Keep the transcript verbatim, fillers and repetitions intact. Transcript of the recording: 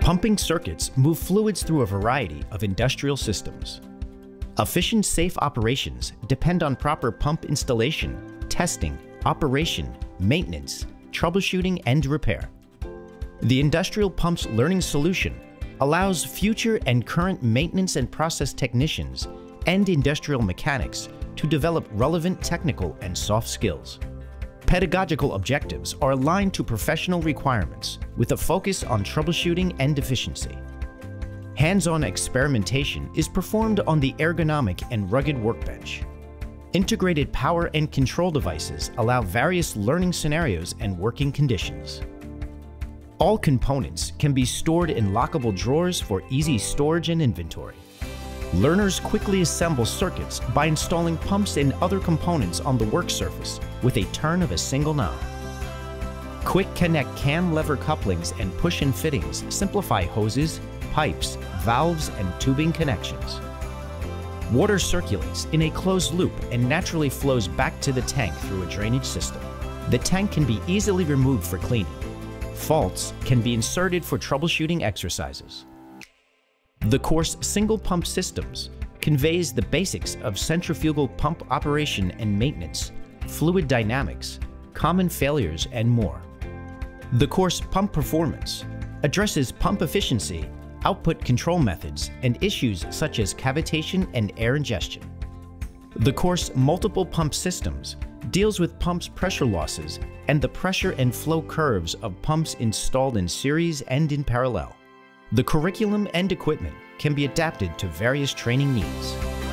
Pumping circuits move fluids through a variety of industrial systems. Efficient, safe operations depend on proper pump installation, testing, operation, maintenance, troubleshooting, and repair. The Industrial Pumps Learning Solution allows future and current maintenance and process technicians and industrial mechanics to develop relevant technical and soft skills. Pedagogical objectives are aligned to professional requirements with a focus on troubleshooting and efficiency. Hands-on experimentation is performed on the ergonomic and rugged workbench. Integrated power and control devices allow various learning scenarios and working conditions. All components can be stored in lockable drawers for easy storage and inventory. Learners quickly assemble circuits by installing pumps and other components on the work surface with a turn of a single knob. Quick Connect cam lever couplings and push-in fittings simplify hoses, pipes, valves, and tubing connections. Water circulates in a closed loop and naturally flows back to the tank through a drainage system. The tank can be easily removed for cleaning. Faults can be inserted for troubleshooting exercises. The course Single Pump Systems conveys the basics of centrifugal pump operation and maintenance, fluid dynamics, common failures, and more. The course Pump Performance addresses pump efficiency, output control methods, and issues such as cavitation and air ingestion. The course Multiple Pump Systems deals with pumps' pressure losses and the pressure and flow curves of pumps installed in series and in parallel. The curriculum and equipment can be adapted to various training needs.